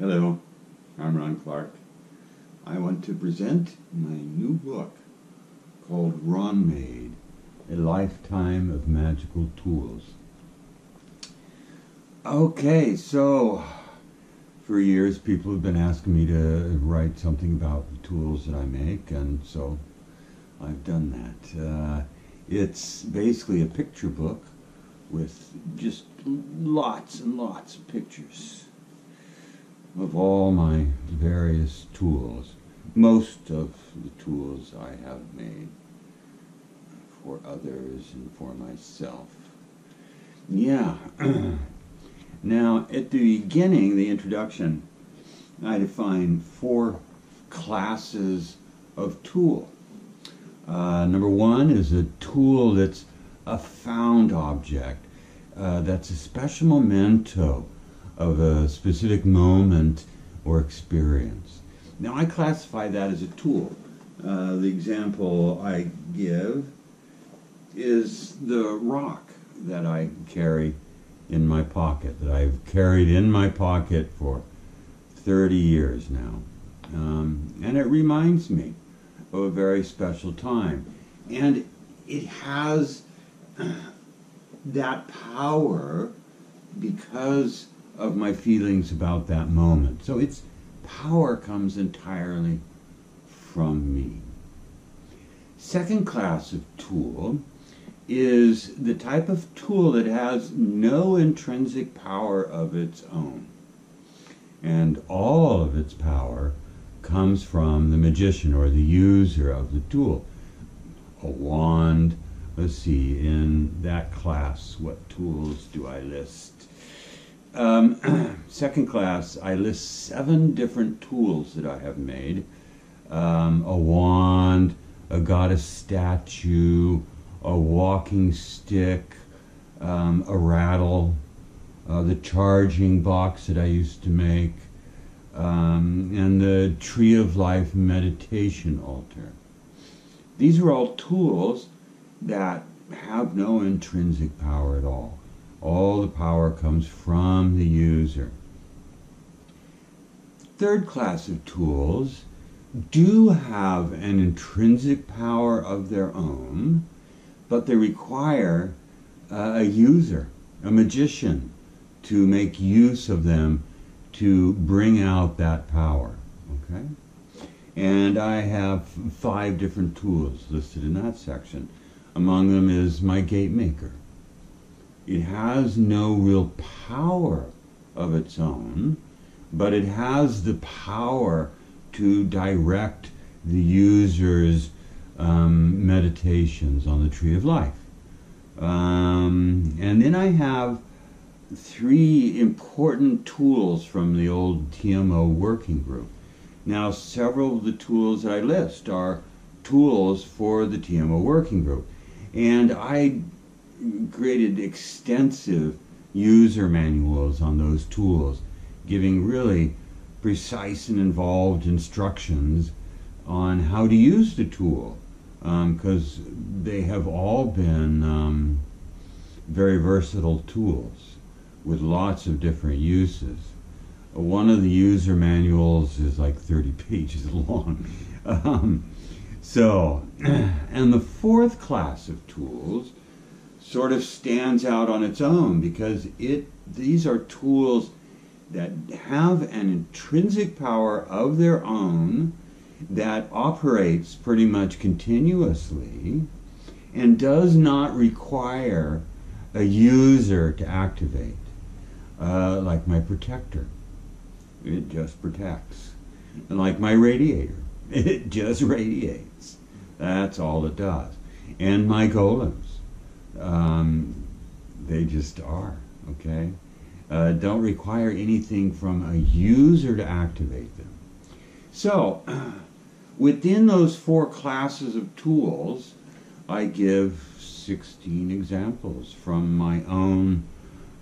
Hello, I'm Rawn Clark. I want to present my new book called RawnMade, A Lifetime of Magical Tools. Okay, so for years people have been asking me to write something about the tools that I make, and so I've done that. It's basically a picture book with just lots and lots of pictures of all my various tools, most of the tools I have made for others and for myself. Yeah. Now, at the beginning, the introduction, I define four classes of tool. Number one is a tool that's a found object, that's a special memento of a specific moment or experience. Now, I classify that as a tool. The example I give is the rock that I carry in my pocket, that I've carried in my pocket for 30 years now. And it reminds me of a very special time. And it has that power because of my feelings about that moment. So its power comes entirely from me. Second class of tool is the type of tool that has no intrinsic power of its own. And all of its power comes from the magician or the user of the tool. A wand. Let's see, in that class, what tools do I list? Second class, I list 7 different tools that I have made. A wand, a goddess statue, a walking stick, a rattle, the charging box that I used to make, and the Tree of Life meditation altar. These are all tools that have no intrinsic power at all. All the power comes from the user. Third class of tools do have an intrinsic power of their own, but they require a user, a magician, to make use of them to bring out that power. Okay? And I have 5 different tools listed in that section. Among them is my gate maker. It has no real power of its own, but it has the power to direct the user's meditations on the Tree of Life. And then I have 3 important tools from the old TMO working group. Now, several of the tools that I list are tools for the TMO working group, and I created extensive user manuals on those tools, giving really precise and involved instructions on how to use the tool, because they have all been very versatile tools with lots of different uses. One of the user manuals is like 30 pages long. And the fourth class of tools sort of stands out on its own because these are tools that have an intrinsic power of their own that operates pretty much continuously and does not require a user to activate, like my protector. It just protects. And like my radiator, it just radiates. That's all it does. And my golems. They just are, okay? Don't require anything from a user to activate them. So, within those 4 classes of tools, I give 16 examples from my own,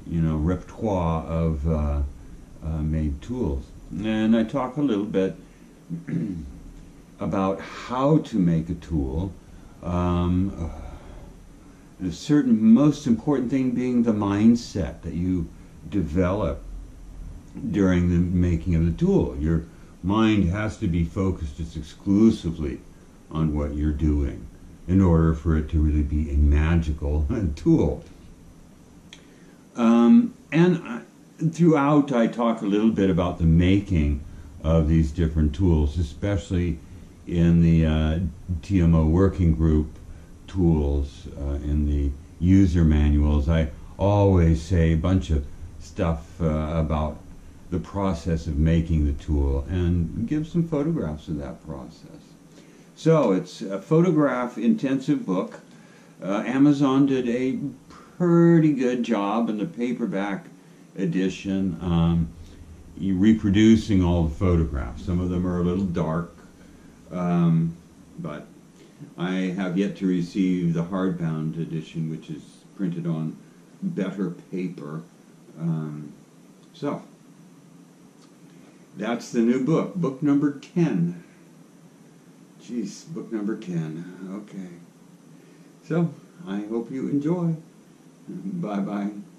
repertoire of made tools. And I talk a little bit about how to make a tool. The most important thing being the mindset that you develop during the making of the tool. Your mind has to be focused just exclusively on what you're doing in order for it to really be a magical tool. Throughout I talk a little bit about the making of these different tools, especially in the TMO working group tools, in the user manuals. I always say a bunch of stuff about the process of making the tool and give some photographs of that process. So it's a photograph intensive book. Amazon did a pretty good job in the paperback edition reproducing all the photographs. Some of them are a little dark, but I have yet to receive the hardbound edition, which is printed on better paper. So that's the new book, book number 10. Jeez, book number 10. Okay. So I hope you enjoy. Bye-bye.